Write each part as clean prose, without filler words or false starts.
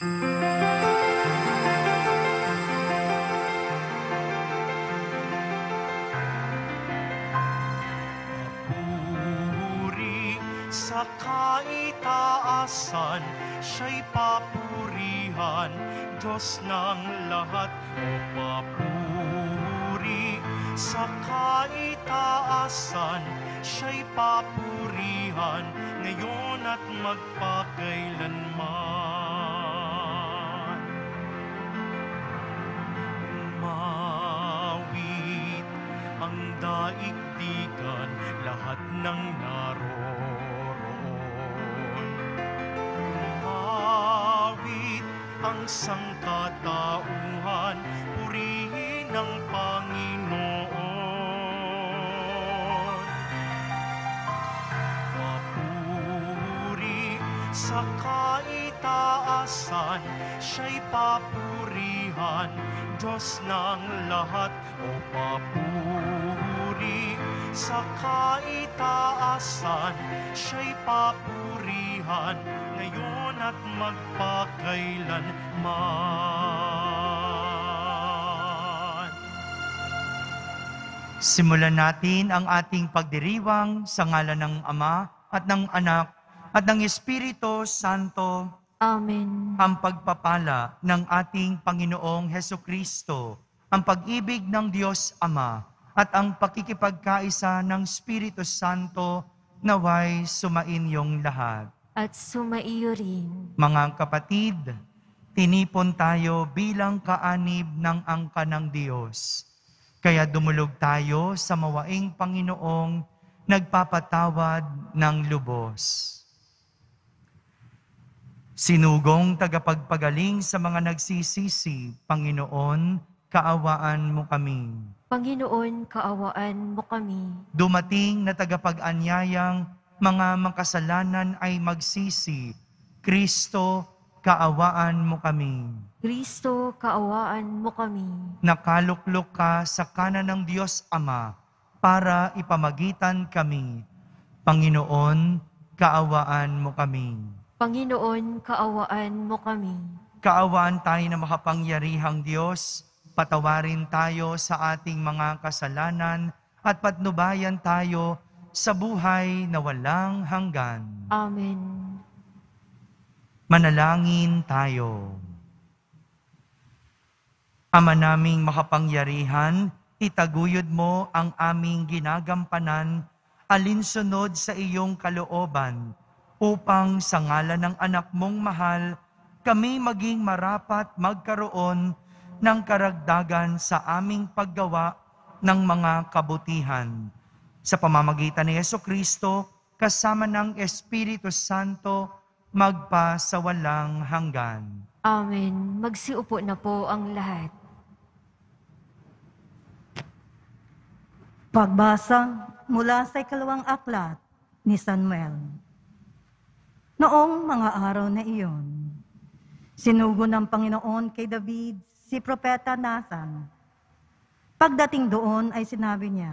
Papuri sa kaitaasan, siya'y papurihan, Diyos ng lahat. O papuri sa kaitaasan, siya'y papurihan, ngayon at magpakailanman. Umawit ang daigdigan, lahat ng naroon. Umawit ang sangkatauhan, purihin ang Panginoon. Sa kaitaasan, siya'y papurihan, Diyos ng lahat. O papuri sa kaitaasan, siya'y papurihan, ngayon at magpakailanman. Simulan natin ang ating pagdiriwang sa ngalan ng Ama at ng Anak at ng Espiritu Santo. Amen. Ang pagpapala ng ating Panginoong Hesukristo, ang pag-ibig ng Diyos Ama, at ang pakikipagkaisa ng Espiritu Santo naway sumainyong lahat. At sumaiyo rin. Mga kapatid, tinipon tayo bilang kaanib ng angka ng Diyos. Kaya dumulog tayo sa mawaing Panginoong nagpapatawad ng lubos. Sinugong tagapagpagaling sa mga nagsisisi, Panginoon, kaawaan mo kami. Panginoon, kaawaan mo kami. Dumating na tagapag-anyayang mga makasalanan ay magsisi, Kristo, kaawaan mo kami. Kristo, kaawaan mo kami. Nakaluklok ka sa kanan ng Diyos Ama para ipamagitan kami. Panginoon, kaawaan mo kami. Panginoon, kaawaan mo kami. Kaawaan tayo na makapangyarihang Diyos, patawarin tayo sa ating mga kasalanan at patnubayan tayo sa buhay na walang hanggan. Amen. Manalangin tayo. Ama naming makapangyarihan, itaguyod mo ang aming ginagampanan alinsunod sa iyong kalooban, upang sa ngalan ng anak mong mahal, kami maging marapat magkaroon ng karagdagan sa aming paggawa ng mga kabutihan. Sa pamamagitan ni Hesukristo, kasama ng Espiritu Santo, magpa sa walang hanggan. Amen. Magsiupo na po ang lahat. Pagbasa mula sa ikalawang aklat ni Samuel. Noong mga araw na iyon, sinugo ng Panginoon kay David si Propeta Nathan. Pagdating doon ay sinabi niya,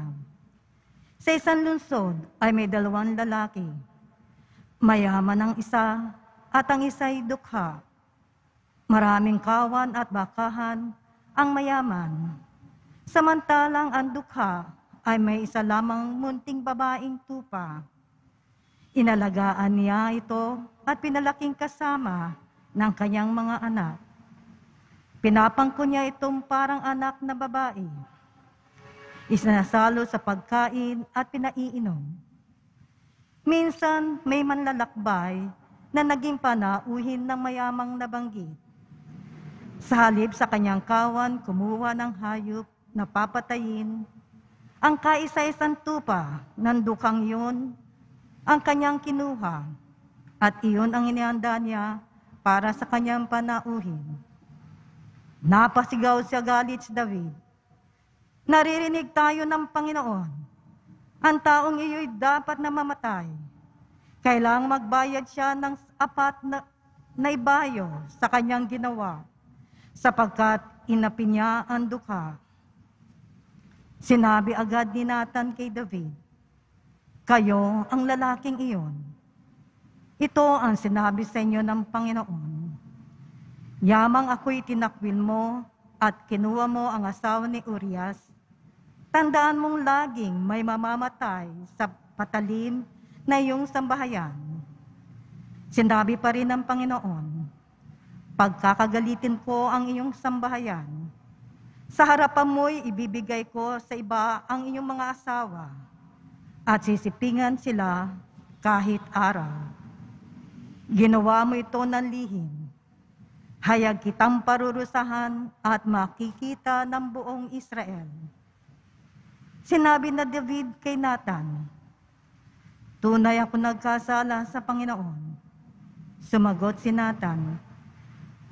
sa isang lungsod ay may dalawang lalaki, mayaman ang isa at ang isa'y dukha. Maraming kawan at bakahan ang mayaman, samantalang ang dukha ay may isa lamang munting babaeng tupa. Inalagaan niya ito at pinalaking kasama ng kanyang mga anak. Pinapangko niya itong parang anak na babae. Isinasalo sa pagkain at pinaiinom. Minsan may manlalakbay na naging panauhin ng mayamang nabanggit. Sa halip sa kanyang kawan, kumuha ng hayop na papatayin ang kaisa-isang tupa ng dukang yun, ang kanyang kinuha, at iyon ang inihanda niya para sa kanyang panauhin. Napasigaw siya galit si David. Naririnig tayo ng Panginoon. Ang taong iyo'y dapat na mamatay. Kailangang magbayad siya ng apat na ibayo sa kanyang ginawa, sapagkat inapi niya ang dukha. Sinabi agad ni Nathan kay David, kayo ang lalaking iyon. Ito ang sinabi sa inyo ng Panginoon. Yamang ako'y tinakwil mo at kinuha mo ang asawa ni Urias, tandaan mong laging may mamamatay sa patalim na iyong sambahayan. Sinabi pa rin ng Panginoon, pagkakagalitin ko ang iyong sambahayan, sa harapan mo'y ibibigay ko sa iba ang iyong mga asawa at sisipingan sila kahit araw. Ginawa mo ito ng lihim. Hayag kitang parurusahan at makikita ng buong Israel. Sinabi na David kay Nathan, tunay ako nagkasala sa Panginoon. Sumagot si Nathan,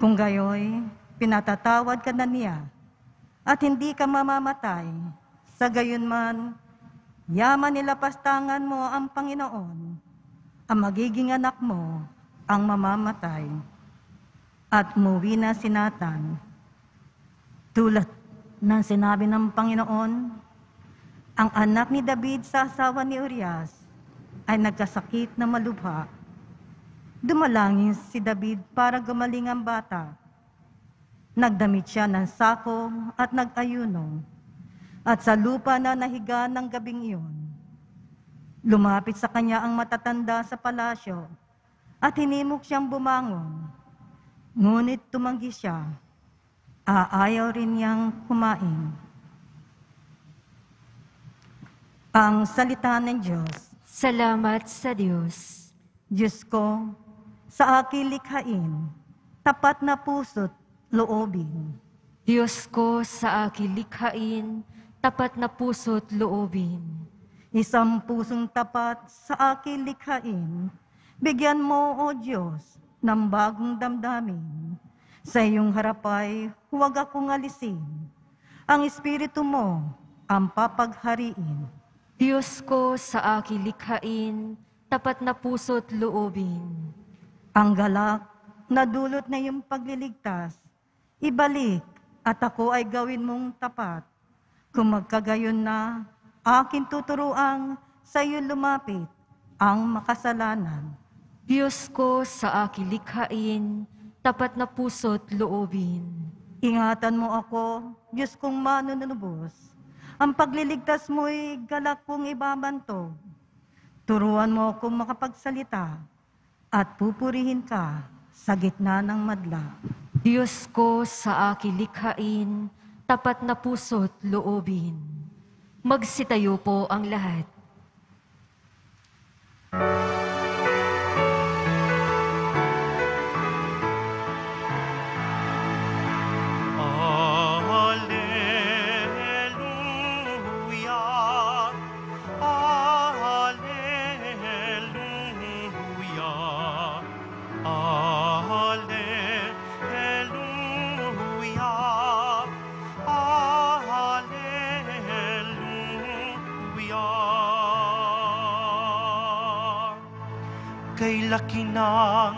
kung gayoy, pinatatawad ka na niya at hindi ka mamamatay. Sa gayunman, yaman nilapastangan mo ang Panginoon, ang magiging anak mo ang mamamatay. At umuwi na si Nathan. Tulad ng sinabi ng Panginoon, ang anak ni David sa asawa ni Urias ay nagkasakit na malubha. Dumalangin si David para gumaling ang bata. Nagdamit siya ng sako at nag-ayuno, at sa lupa na nahiga ng gabing iyon. Lumapit sa kanya ang matatanda sa palasyo at hinimok siyang bumangon. Ngunit tumanggi siya, aayaw rin niyang kumain. Ang salita ng Diyos. Salamat sa Diyos. Diyos ko, sa aking likhain, tapat na puso't loobin. Diyos ko, sa aking likhain, tapat na puso't loobin. Isang pusong tapat sa aking likhain, bigyan mo, O Diyos, ng bagong damdamin. Sa iyong harapay, huwag akong alisin. Ang espiritu mo ang papaghariin. Diyos ko, sa aking likhain, tapat na puso't loobin. Ang galak na dulot na iyong pagliligtas, ibalik at ako ay gawin mong tapat. Kung magkagayon na, akin tuturuang sa iyo lumapit ang makasalanan. Diyos ko, sa aking likhain, tapat na puso't loobin. Ingatan mo ako, Diyos kong manunubos. Ang pagliligtas mo'y galak kong ibabantog. Turuan mo akong makapagsalita at pupurihin ka sa gitna ng madla. Diyos ko, sa aking likhain, tapat na puso't loobin. Magsitayo po ang lahat. Kay laki ng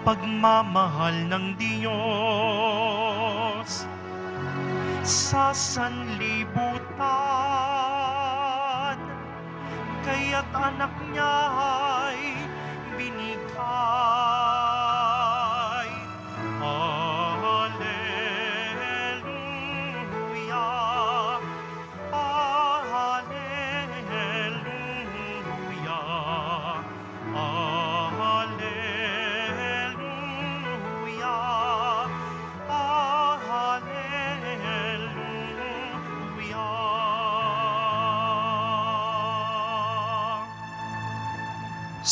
pagmamahal ng Diyos sa sanlibutan, kaya't anak niya ay binigay.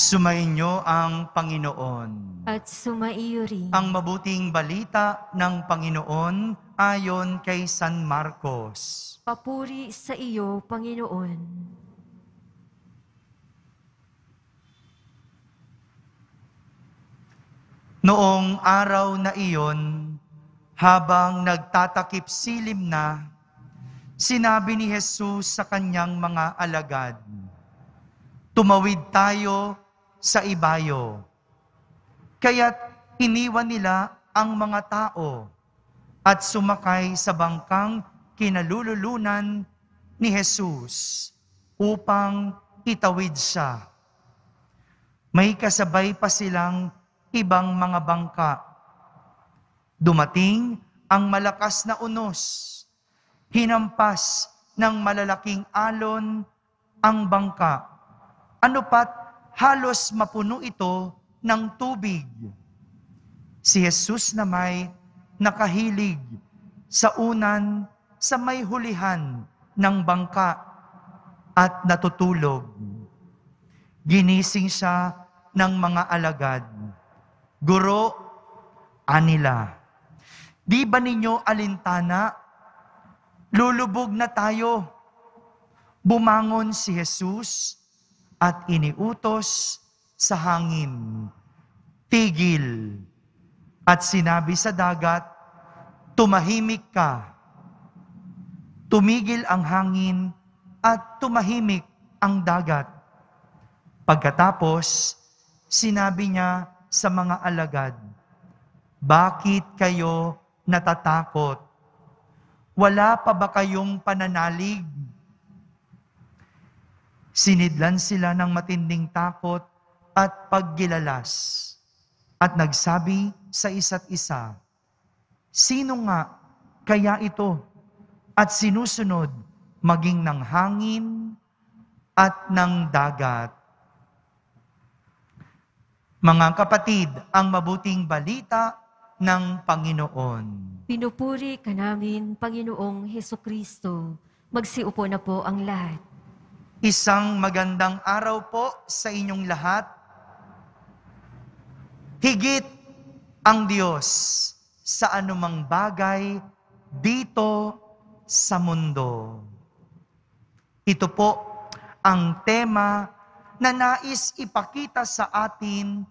Sumainyo ang Panginoon. At sumaiyo rin. Ang mabuting balita ng Panginoon ayon kay San Marcos. Papuri sa iyo, Panginoon. Noong araw na iyon, habang nagtatakip silim na, sinabi ni Jesus sa kanyang mga alagad, tumawid tayo sa ibayo. Kaya't iniwan nila ang mga tao at sumakay sa bangkang kinalululunan ni Jesus upang itawid siya. May kasabay pa silang ibang mga bangka. Dumating ang malakas na unos, hinampas ng malalaking alon ang bangka. Ano pat halos mapuno ito ng tubig. Si Jesus na may nakahilig sa unan sa may hulihan ng bangka at natutulog. Ginising siya ng mga alagad. Guro, anila, di ba ninyo alintana? Lulubog na tayo. Bumangon si Jesus at iniutos sa hangin, tigil. At sinabi sa dagat, tumahimik ka. Tumigil ang hangin at tumahimik ang dagat. Pagkatapos, sinabi niya sa mga alagad, bakit kayo natatakot? Wala pa ba kayong pananalig? Sinidlan sila ng matinding takot at paggilalas. At nagsabi sa isa't isa, sino nga kaya ito? At sinusunod maging ng hangin at ng dagat. Mga kapatid, ang mabuting balita ng Panginoon. Pinupuri ka namin, Panginoong Hesukristo. Magsiupo na po ang lahat. Isang magandang araw po sa inyong lahat. Higit ang Diyos sa anumang bagay dito sa mundo. Ito po ang tema na nais ipakita sa atin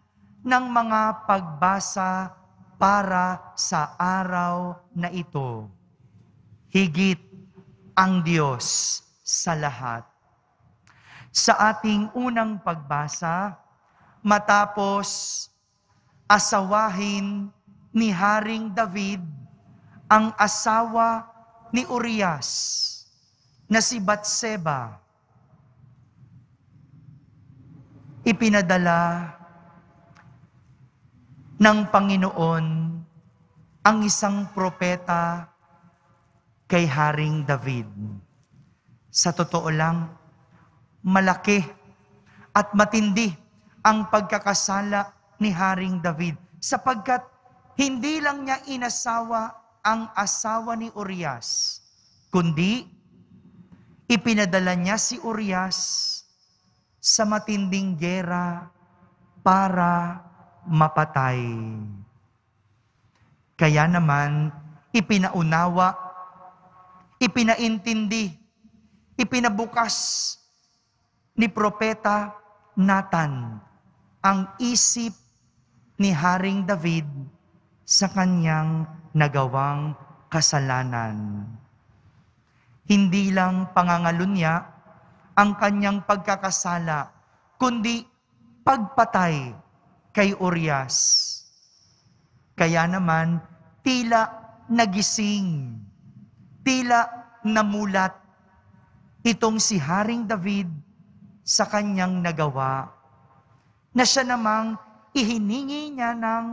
ng mga pagbasa para sa araw na ito. Higit ang Diyos sa lahat. Sa ating unang pagbasa, matapos asawahin ni Haring David ang asawa ni Urias na si Batseba, ipinadala ng Panginoon ang isang propeta kay Haring David. Sa totoo lang, malaki at matindi ang pagkakasala ni Haring David sapagkat hindi lang niya inasawa ang asawa ni Urias, kundi ipinadala niya si Urias sa matinding gera para mapatay. Kaya naman, ipinaunawa, ipinaintindi, ipinabukas ni Propeta Nathan ang isip ni Haring David sa kanyang nagawang kasalanan. Hindi lang pangangalunya ang kanyang pagkakasala, kundi pagpatay kay Urias. Kaya naman, tila nagising, tila namulat itong si Haring David sa kanyang nagawa, na siya namang ihiningi niya ng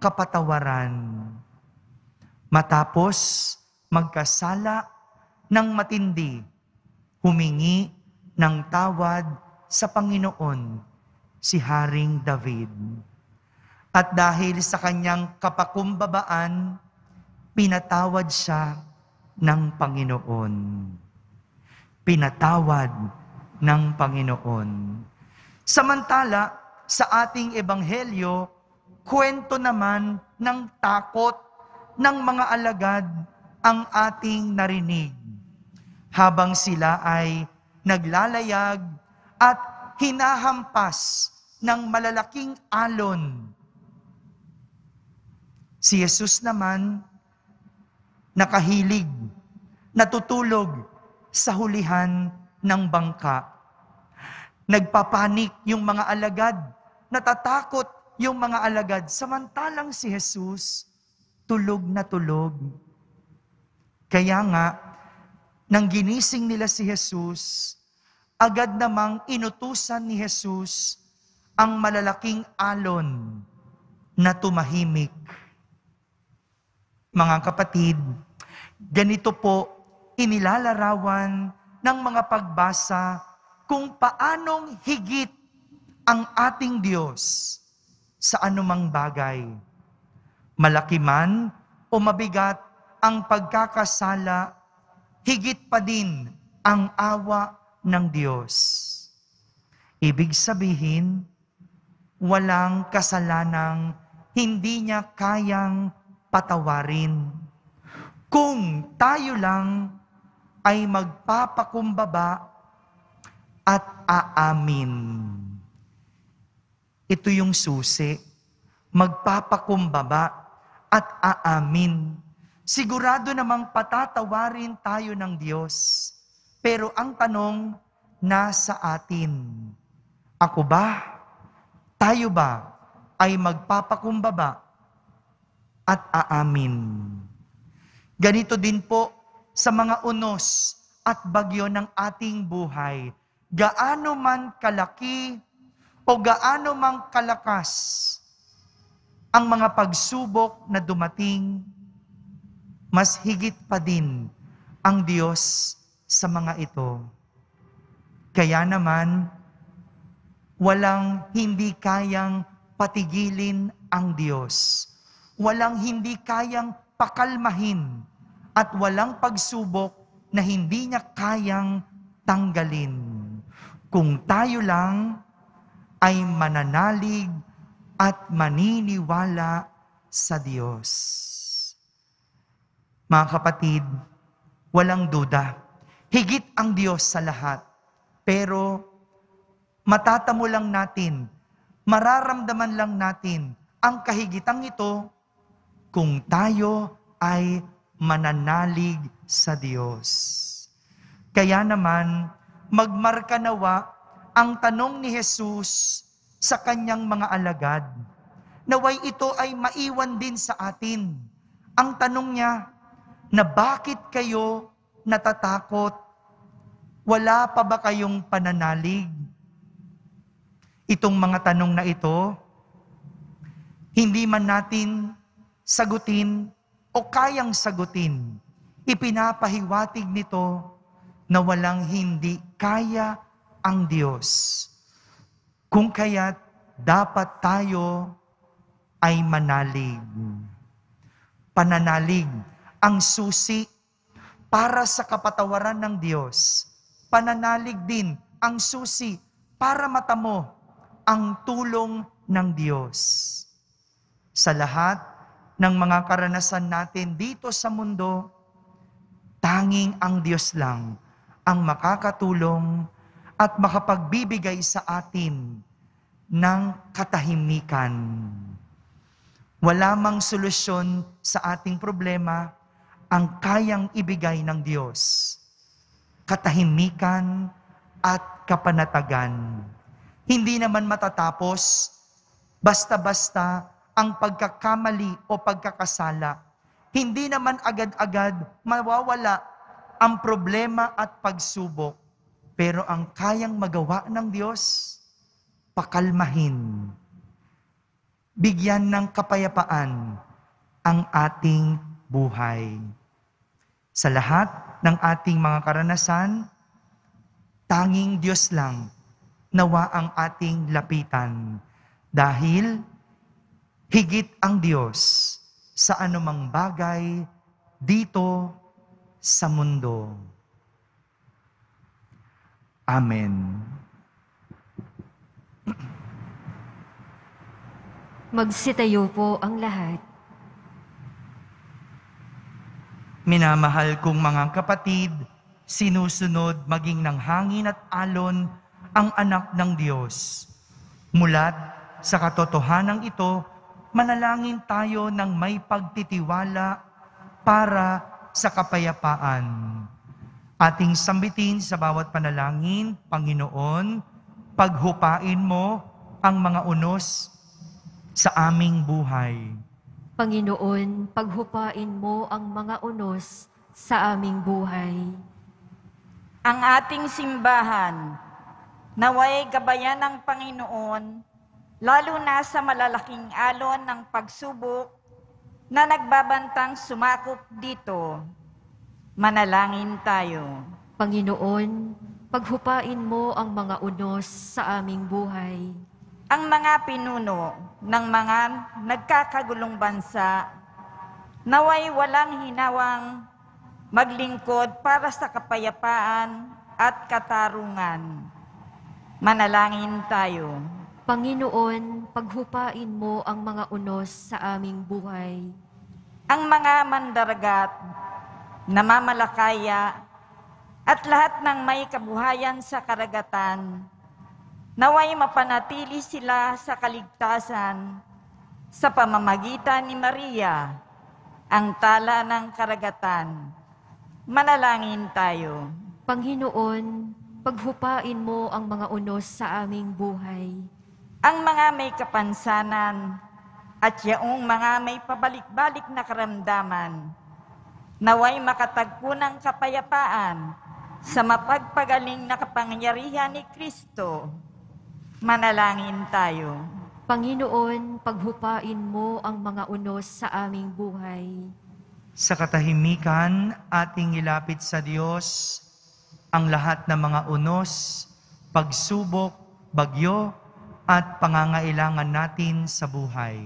kapatawaran. Matapos magkasala ng matindi, humingi ng tawad sa Panginoon si Haring David. At dahil sa kanyang kapakumbabaan, pinatawad siya ng Panginoon. Pinatawad ng Panginoon. Samantala, sa ating ebanghelyo, kwento naman ng takot ng mga alagad ang ating narinig habang sila ay naglalayag at hinahampas ng malalaking alon. Si Jesus naman nakahilig, natutulog sa hulihan ng bangka. Nagpapanik yung mga alagad, natatakot yung mga alagad, samantalang si Jesus tulog na tulog. Kaya nga, nang ginising nila si Jesus, agad namang inutusan ni Jesus ang malalaking alon na tumahimik. Mga kapatid, ganito po inilalarawan ng mga pagbasa kung paanong higit ang ating Diyos sa anumang bagay. Malaki man o mabigat ang pagkakasala, higit pa din ang awa ng Diyos. Ibig sabihin, walang kasalanang hindi niya kayang patawarin kung tayo lang ay magpapakumbaba at aamin. Ito yung susi, magpapakumbaba at aamin. Sigurado namang patatawarin tayo ng Diyos. Pero ang tanong, nasa atin. Ako ba? Tayo ba ay magpapakumbaba at aamin? Ganito din po sa mga unos at bagyo ng ating buhay. Gaano man kalaki o gaano man kalakas ang mga pagsubok na dumating, mas higit pa din ang Diyos sa mga ito. Kaya naman, walang hindi kayang patigilin ang Diyos. Walang hindi kayang pakalmahin at walang pagsubok na hindi niya kayang tanggalin. Kung tayo lang ay mananalig at maniniwala sa Diyos. Mga kapatid, walang duda, higit ang Diyos sa lahat. Pero matatamo lang natin, mararamdaman lang natin ang kahigitang ito kung tayo ay mananalig sa Diyos. Kaya naman, magmarka nawa ang tanong ni Jesus sa kanyang mga alagad. Naway ito ay maiwan din sa atin. Ang tanong niya, na bakit kayo natatakot? Wala pa ba kayong pananalig? Itong mga tanong na ito, hindi man natin sagutin o kayang sagutin, ipinapahiwatig nito na walang hindi kaya ang Diyos. Kung kaya't dapat tayo ay manalig. Pananalig ang susi para sa kapatawaran ng Diyos. Pananalig din ang susi para matamo ang tulong ng Diyos. Sa lahat ng mga karanasan natin dito sa mundo, tanging ang Diyos lang ang makakatulong at makapagbibigay sa atin ng katahimikan. Wala mang solusyon sa ating problema ang kayang ibigay ng Diyos, katahimikan at kapanatagan. Hindi naman matatapos basta-basta ang pagkakamali o pagkakasala. Hindi naman agad-agad mawawala ang problema at pagsubok. Pero ang kayang magawa ng Diyos, pakalmahin. Bigyan ng kapayapaan ang ating buhay. Sa lahat ng ating mga karanasan, tanging Diyos lang nawa ang ating lapitan dahil higit ang Diyos sa anumang bagay dito sa mundo. Amen. Magsitayo po ang lahat. Minamahal kong mga kapatid, sinusunod maging ng hangin at alon ang anak ng Diyos. Mulat sa katotohanan ito, manalangin tayo ng may pagtitiwala para sa kapayapaan. Ating sambitin sa bawat panalangin, Panginoon, paghupain mo ang mga unos sa aming buhay. Panginoon, paghupain mo ang mga unos sa aming buhay. Ang ating simbahan, naway gabayan ng Panginoon, lalo na sa malalaking alon ng pagsubok na nagbabantang sumakop dito, manalangin tayo. Panginoon, paghupain mo ang mga unos sa aming buhay. Ang mga pinuno ng mga nagkakagulong bansa, naway walang hinawang maglingkod para sa kapayapaan at katarungan. Manalangin tayo. Panginoon, paghupain mo ang mga unos sa aming buhay. Ang mga mandaragat, namamalakaya, at lahat ng may kabuhayan sa karagatan, naway mapanatili sila sa kaligtasan sa pamamagitan ni Maria, ang tala ng karagatan. Manalangin tayo. Panginoon, paghupain mo ang mga unos sa aming buhay. Ang mga may kapansanan at yaong mga may pabalik-balik na karamdaman, naway makatagpo ng kapayapaan sa mapagpagaling na kapangyarihan ni Kristo. Manalangin tayo. Panginoon, paghupain mo ang mga unos sa aming buhay. Sa katahimikan, ating ilapit sa Diyos ang lahat ng mga unos, pagsubok, bagyo, at pangangailangan natin sa buhay.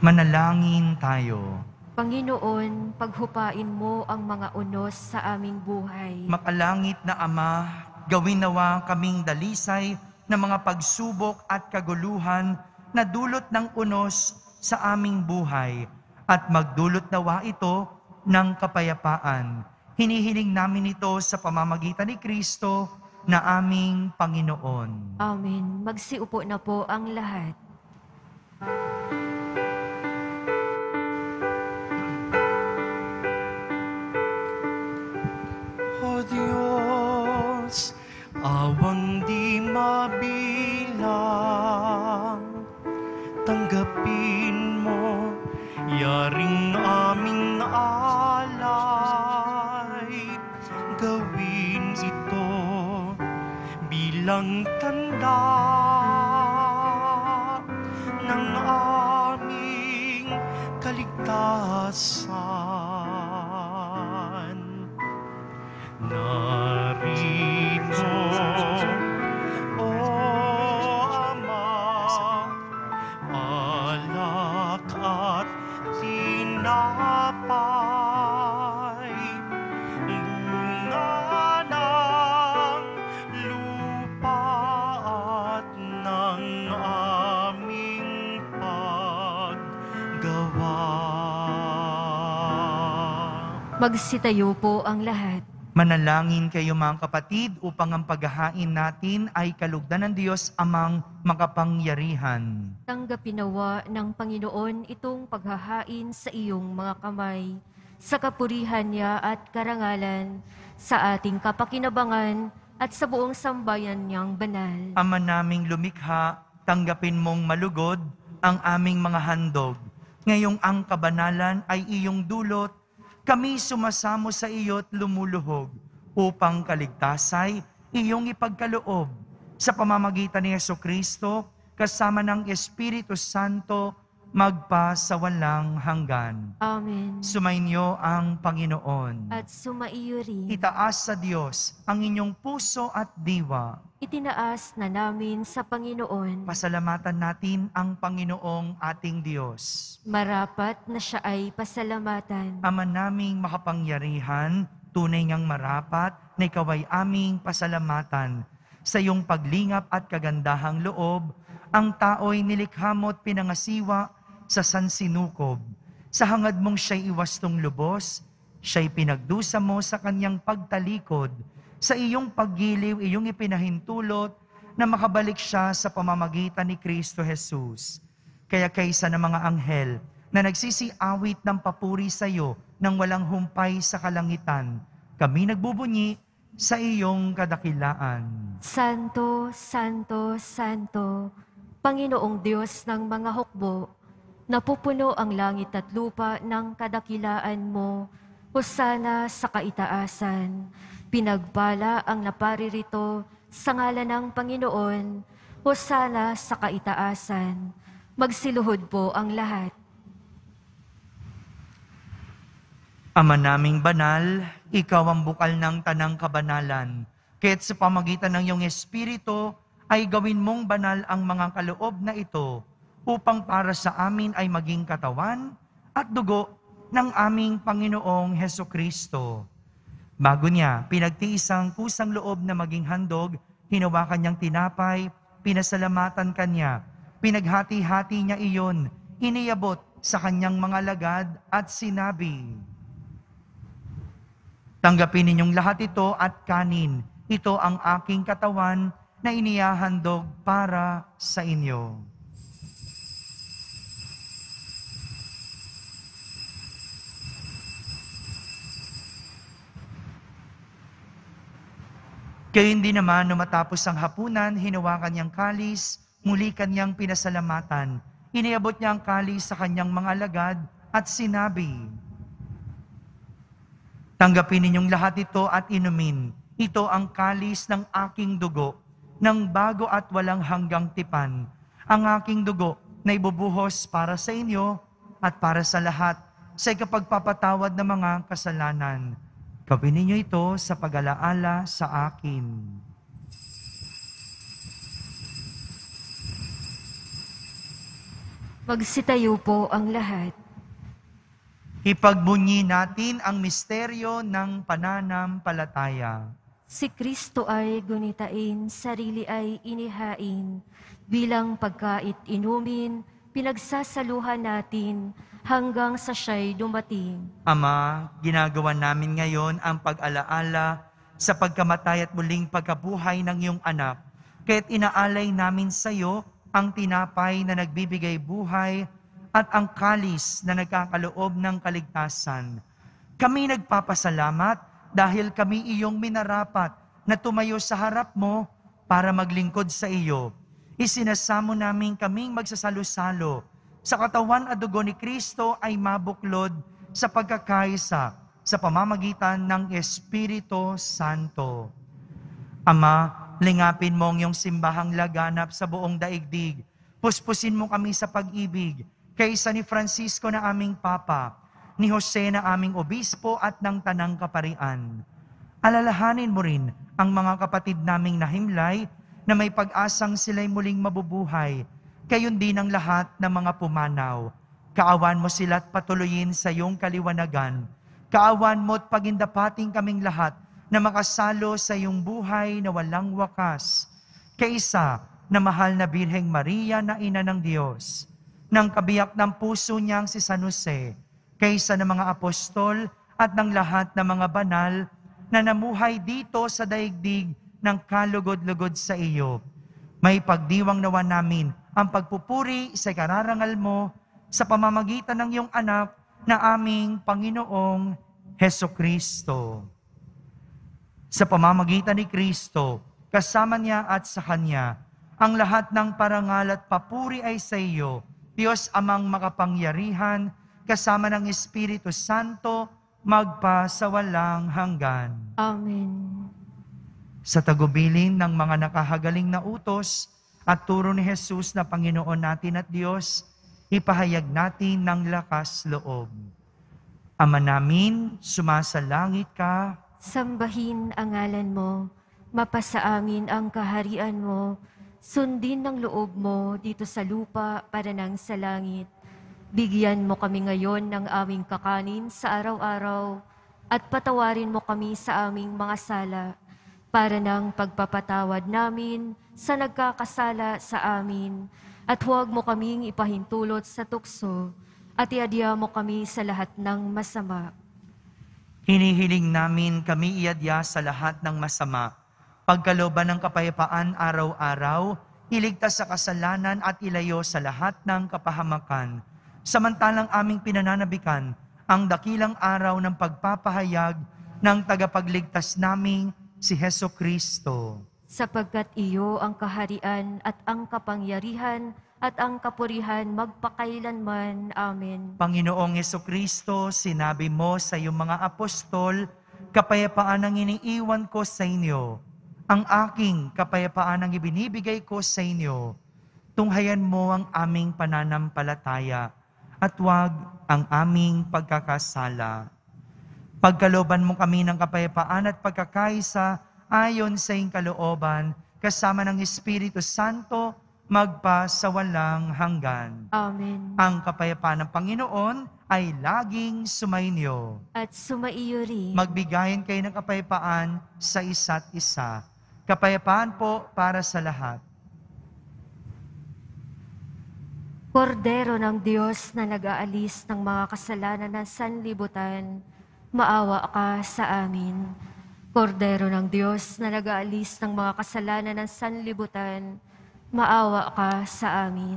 Manalangin tayo. Panginoon, paghupain mo ang mga unos sa aming buhay. Makalangit na Ama, gawin nawa kaming dalisay ng mga pagsubok at kaguluhan na dulot ng unos sa aming buhay at magdulot nawa ito ng kapayapaan. Hinihiling namin ito sa pamamagitan ni Kristo na aming Panginoon. Amen. Magsiupo na po ang lahat. Diyos, awang di mabilang, tanggapin mo, yaring aming alay, gawin ito bilang tanda ng aming kaligtasan. Narito, O Ama, alak at tinapay, bunga ng lupa at ng aming paggawa. Magsitayo po ang lahat. Manalangin kayo mga kapatid upang ang paghahain natin ay kalugdan ng Diyos Amang makapangyarihan. Tanggapin nawa ng Panginoon itong paghahain sa iyong mga kamay, sa kapurihan niya at karangalan, sa ating kapakinabangan at sa buong sambayan niyang banal. Ama naming lumikha, tanggapin mong malugod ang aming mga handog. Ngayong ang kabanalan ay iyong dulot, kami sumasamo sa iyo't lumuluhog upang kaligtasay iyong ipagkaloob sa pamamagitan ni Jesucristo kasama ng Espiritu Santo magpa sa walang hanggan. Amen. Sumainyo ang Panginoon. At sumaiyo rin. Itaas sa Diyos ang inyong puso at diwa. Itinaas na namin sa Panginoon. Pasalamatan natin ang Panginoong ating Diyos. Marapat na siya ay pasalamatan. Ama naming makapangyarihan, tunay ngang marapat na ikaw ay aming pasalamatan. Sa iyong paglingap at kagandahang loob, ang tao'y nilikha mo't pinangasiwa sa sansinukob. Sa hangad mong siya'y iwastong lubos, siya'y pinagdusa mo sa kanyang pagtalikod. Sa iyong paggiliw, iyong ipinahintulot na makabalik siya sa pamamagitan ni Kristo Jesus. Kaya kaysa ng mga anghel na nagsisiawit ng papuri sa iyo nang walang humpay sa kalangitan, kami nagbubunyi sa iyong kadakilaan. Santo, Santo, Santo, Panginoong Diyos ng mga hukbo, napupuno ang langit at lupa ng kadakilaan mo Hosana sa kaitaasan, pinagbala ang naparirito sa ngalan ng Panginoon, Hosana sa kaitaasan, magsiluhod po ang lahat. Ama naming banal, ikaw ang bukal ng tanang kabanalan. Kaya't sa pamagitan ng iyong Espiritu ay gawin mong banal ang mga kaloob na ito upang para sa amin ay maging katawan at dugo ng aming Panginoong Hesukristo. Bago niya, pinagtiisang kusang loob na maging handog, hinawakan niyang tinapay, pinasalamatan kanya, pinaghati-hati niya iyon, iniyabot sa kanyang mga lagad at sinabi, "Tanggapin ninyong lahat ito at kanin, ito ang aking katawan na inihahandog para sa inyo." Kayo hindi naman, nung matapos ang hapunan, hinawakan niyang kalis, muli kanyang pinasalamatan. Iniabot niya ang kalis sa kanyang mga alagad at sinabi, "Tanggapin ninyong lahat ito at inumin. Ito ang kalis ng aking dugo, ng bago at walang hanggang tipan. Ang aking dugo na ibubuhos para sa inyo at para sa lahat sa ikapagpapatawad ng mga kasalanan. Gawin ninyo ito sa pag-alaala sa akin." Magsitayo po ang lahat. Ipagbunyi natin ang misteryo ng pananampalataya. Si Kristo ay gunitain, sarili ay inihain. Bilang pagkait inumin, pinagsasaluhan natin hanggang sa siya'y dumating. Ama, ginagawa namin ngayon ang pag-alaala sa pagkamatay at muling pagkabuhay ng iyong anak. Kaya't inaalay namin sa iyo ang tinapay na nagbibigay buhay at ang kalis na nagkakaloob ng kaligtasan. Kami nagpapasalamat dahil kami iyong minarapat na tumayo sa harap mo para maglingkod sa iyo. Isinasamo namin kaming magsasalo-salo sa katawan at dugo ni Kristo ay mabuklod sa pagkakaisa sa pamamagitan ng Espiritu Santo. Ama, lingapin mo ang iyong simbahang laganap sa buong daigdig. Puspusin mo kami sa pag-ibig kaysa ni Francisco na aming Papa, ni Jose na aming Obispo at ng Tanang Kaparian. Alalahanin mo rin ang mga kapatid naming nahimlay na may pag-asang sila'y muling mabubuhay, gayon din ang lahat ng mga pumanaw. Kaawan mo sila't patuloyin sa iyong kaliwanagan. Kaawan mo't pagindapating kaming lahat na makasalo sa iyong buhay na walang wakas. Kaysa na mahal na Birheng Maria na Ina ng Diyos, ng kabiyak ng puso niyang si San Jose, kaysa ng mga apostol at ng lahat ng mga banal na namuhay dito sa daigdig ng kalugod-lugod sa iyo. May pagdiwang nawa namin ang pagpupuri sa kararangal mo sa pamamagitan ng iyong anak na aming Panginoong Hesukristo. Sa pamamagitan ni Kristo, kasama niya at sa Kanya, ang lahat ng parangal at papuri ay sa iyo, Diyos Amang makapangyarihan, kasama ng Espiritu Santo, magpa sa walang hanggan. Amen. Sa tagubilin ng mga nakahagaling na utos at turo ni Jesus na Panginoon natin at Diyos, ipahayag natin ng lakas loob. Ama namin, sumasalangit ka. Sambahin ang ngalan mo, mapasa amin ang kaharian mo, sundin ng loob mo dito sa lupa para nang sa langit. Bigyan mo kami ngayon ng aming kakanin sa araw-araw at patawarin mo kami sa aming mga sala, para ng pagpapatawad namin sa nagkakasala sa amin. At huwag mo kaming ipahintulot sa tukso, at iadya mo kami sa lahat ng masama. Hinihiling namin kami iadya sa lahat ng masama. Pagkalooban ng kapayapaan araw-araw, iligtas sa kasalanan at ilayo sa lahat ng kapahamakan. Samantalang aming pinananabikan ang dakilang araw ng pagpapahayag ng tagapagligtas naming si Hesukristo. Sapagkat iyo ang kaharian at ang kapangyarihan at ang kapurihan magpakailanman. Amen. Panginoong Jesucristo, sinabi mo sa iyong mga apostol, kapayapaan ang iniiwan ko sa inyo, ang aking kapayapaan ang ibinibigay ko sa inyo. Tunghayan mo ang aming pananampalataya at huwag ang aming pagkakasala. Pagkalooban mo kami ng kapayapaan at pagkakaisa ayon sa iyong kalooban, kasama ng Espiritu Santo, magpa sa walang hanggan. Amen. Ang kapayapaan ng Panginoon ay laging sumainyo. At sumaiyo rin. Magbigayan kayo ng kapayapaan sa isa't isa. Kapayapaan po para sa lahat. Kordero ng Diyos na nag-aalis ng mga kasalanan ng sanlibutan, maawa ka sa amin. Kordero ng Diyos na nag-aalis ng mga kasalanan ng sanlibutan, maawa ka sa amin.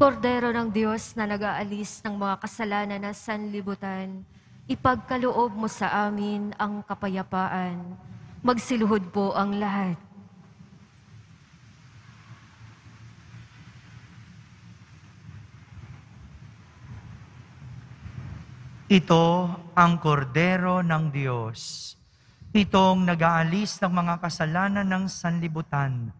Kordero ng Diyos na nag-aalis ng mga kasalanan ng sanlibutan, ipagkaloob mo sa amin ang kapayapaan. Magsiluhod po ang lahat. Ito ang Kordero ng Diyos. Itong nag-aalis ng mga kasalanan ng sanlibutan.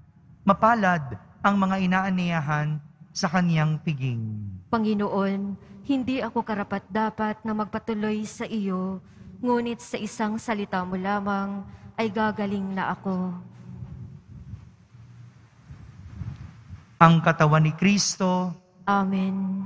Mapalad ang mga inaaniyahan sa kaniyang piging. Panginoon, hindi ako karapat-dapat na magpatuloy sa iyo, ngunit sa isang salita mo lamang ay gagaling na ako. Ang katawan ni Kristo. Amen.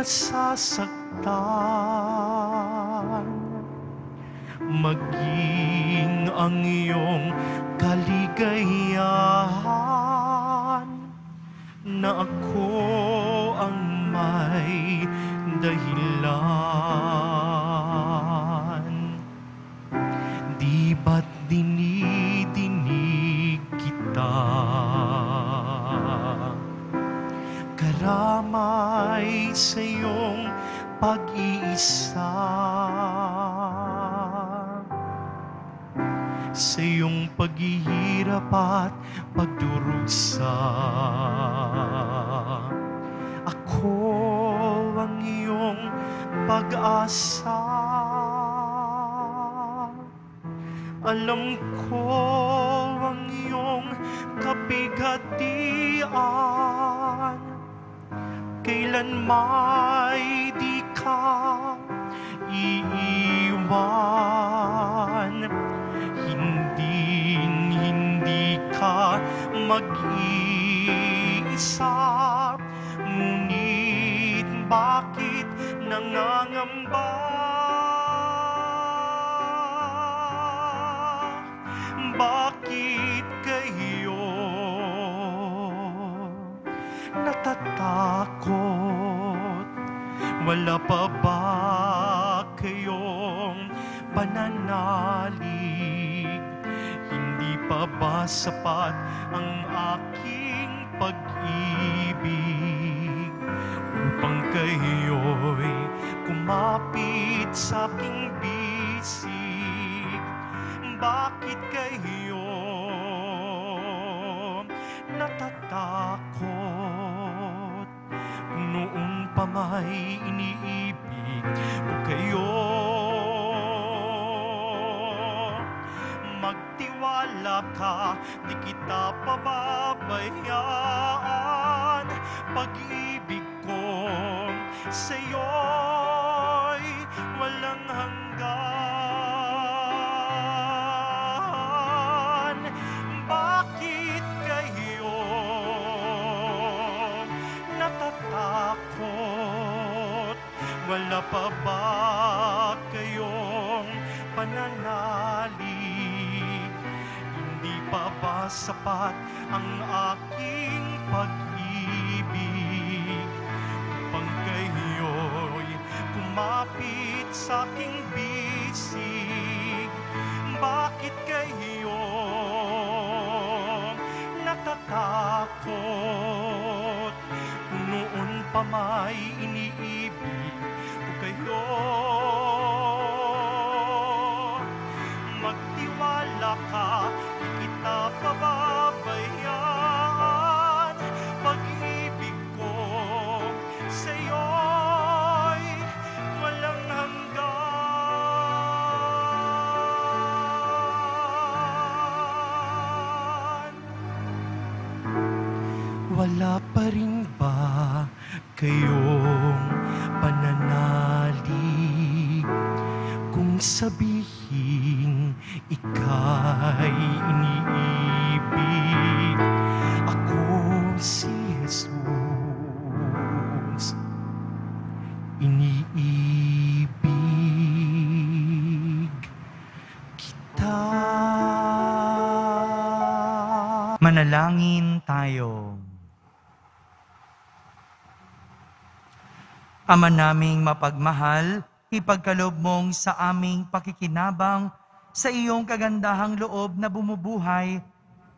Nasasaktan, maging ang iyong kaligayahan na ako ang may dahilan. Di ba't dinidinig kita, karamay sa iyong pag-iisa, sa iyong paghihirap at pagdurusa. Ako ang iyong pag-asa. Alam ko ang iyong kabigatian. Kailan may di ka iiwan, hindi ka mag-iisa. Ngunit bakit nangangamba? Bakit kayo pananalig. Hindi pa ba sapat ang aking pag-ibig upang kayo'y kumapit sa aking bisig? Bakit kayo natatakot? Kung noon pa may iniibig po kayo, magtiwala ka, di kita pababayaan. Pag-ibig ko sa'yo'y walang hanggan. Bakit kayo natatakot? Wala pa ba kayong pananalig? Hindi pa ba sapat ang aking pag-ibig upang kayo'y kumapit sa aking bisig? Bakit kayo natatakot? Kung noon pa may iniibig ko kayo, magtiwala ka, pababayaan. Pag-ibig ko sa'yo'y walang hanggan. Wala pa rin ba kayong pananalig? Kung sabihin ika'y iniibig ako si Jesus, iniibig kita. Manalangin tayo. Ama naming mapagmahal, ipagkaloob mong sa aming pakikinabang sa iyong kagandahang loob na bumubuhay,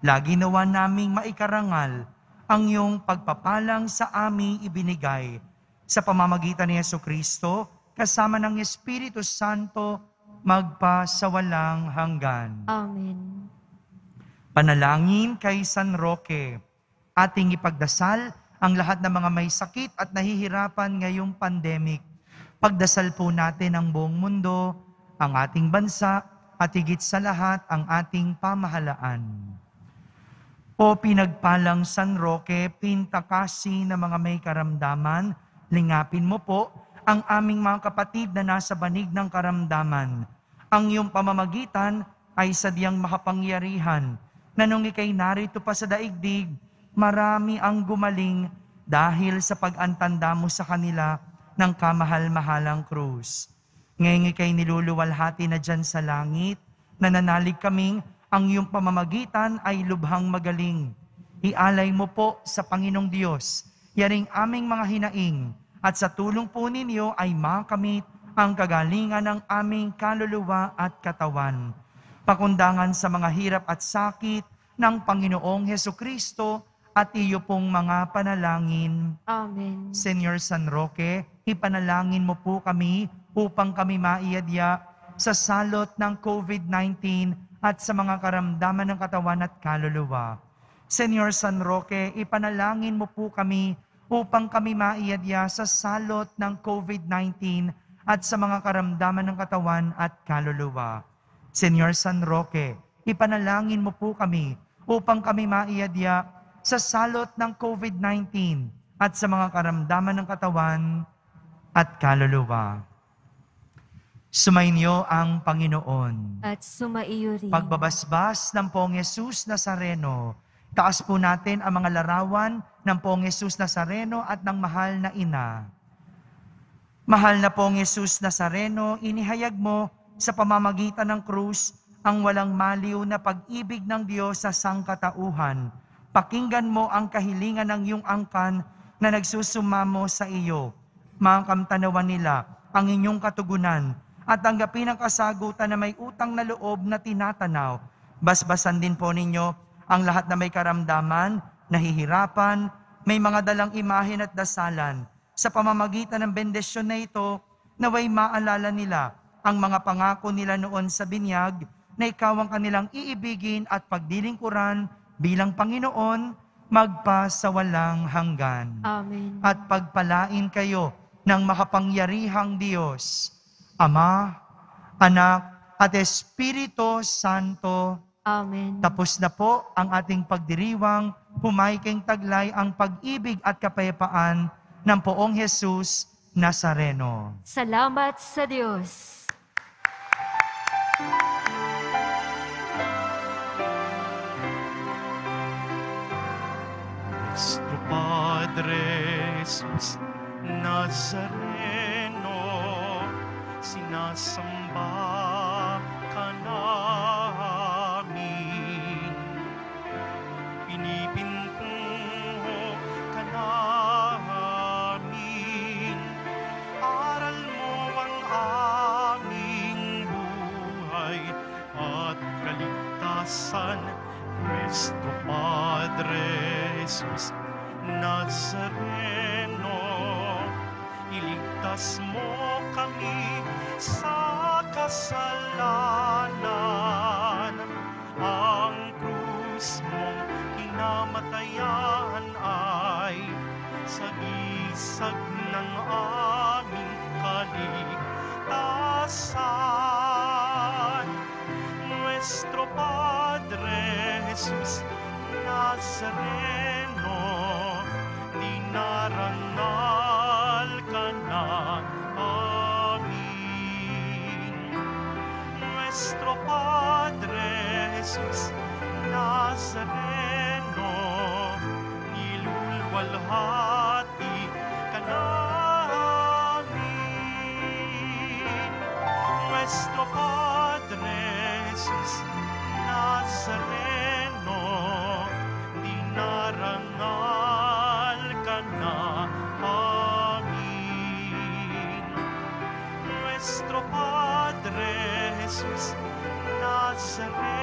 lagi nawa naming maikarangal ang iyong pagpapalang sa aming ibinigay. Sa pamamagitan ni Jesucristo, kasama ng Espiritu Santo, magpa sa walang hanggan. Amen. Panalangin kay San Roque. Ating ipagdasal ang lahat ng mga may sakit at nahihirapan ngayong pandemic. Pagdasal po natin ang buong mundo, ang ating bansa, at higit sa lahat ang ating pamahalaan. O pinagpalang San Roque, pintakasi na mga may karamdaman, lingapin mo po ang aming mga kapatid na nasa banig ng karamdaman. Ang iyong pamamagitan ay sadyang makapangyarihan, na nung ikay narito pa sa daigdig, marami ang gumaling dahil sa pag-antanda mo sa kanila ng kamahal-mahalang krus. Ngayon ika'y niluluwalhati na dyan sa langit, nananalig kaming ang iyong pamamagitan ay lubhang magaling. Ialay mo po sa Panginoong Diyos, yaring aming mga hinaing, at sa tulong po ninyo ay makamit ang kagalingan ng aming kaluluwa at katawan. Pakundangan sa mga hirap at sakit ng Panginoong Jesucristo at iyo pong mga panalangin. Amen. Señor San Roque, ipanalangin mo po kami upang kami maiadya sa salot ng COVID-19 at sa mga karamdaman ng katawan at kaluluwa. Señor San Roque, ipanalangin mo po kami upang kami maiadya sa salot ng COVID-19 at sa mga karamdaman ng katawan at kaluluwa. Señor San Roque, ipanalangin mo po kami upang kami maiadya sa salot ng COVID-19 at sa mga karamdaman ng katawan at kaluluwa. Sumainyo ang Panginoon. At sumaiyo rin. Pagbabasbas ng Poong Jesus Nazareno, taas po natin ang mga larawan ng Poong Jesus Nazareno at ng mahal na ina. Mahal na Poong Jesus Nazareno, inihayag mo sa pamamagitan ng krus ang walang maliw na pag-ibig ng Diyos sa sangkatauhan. Pakinggan mo ang kahilingan ng iyong angkan na nagsusumamo sa iyo. Makamtanawan nila ang inyong katugunan at tanggapin ang kasagutan na may utang na loob na tinatanaw. Basbasan din po ninyo ang lahat na may karamdaman, nahihirapan, may mga dalang imahin at dasalan. Sa pamamagitan ng bendisyon na ito, naway maalala nila ang mga pangako nila noon sa binyag na ikaw ang kanilang iibigin at pagdilingkuran bilang Panginoon magpa sa walang hanggan. Amen. At pagpalain kayo ng makapangyarihang Diyos, Ama, Anak, at Espiritu Santo. Amen. Tapos na po ang ating pagdiriwang, pumaiking taglay ang pag-ibig at kapayapaan ng Poong Jesus Nazareno. Salamat sa Diyos. Nuestro Padre Jesus Nazareno, sinasamba ka namin, pinipinto ka namin, aral mo ang aming buhay at kaligtasan, Nuestro Padre Jesus Nazareno, iligtas mo kami sa kasalanan. Ang krus mong kinamatayan ay sagisag ng aming kaligtasan. Nuestro Padre Jesus Nazareno, dinarangal ka na amin. Nuestro Padre Jesus Nazareno, nilulwalhati ka namin. Nuestro Padre Jesus Nazareno, narangal ka na amin. Nuestro Padre Jesus Nazareno.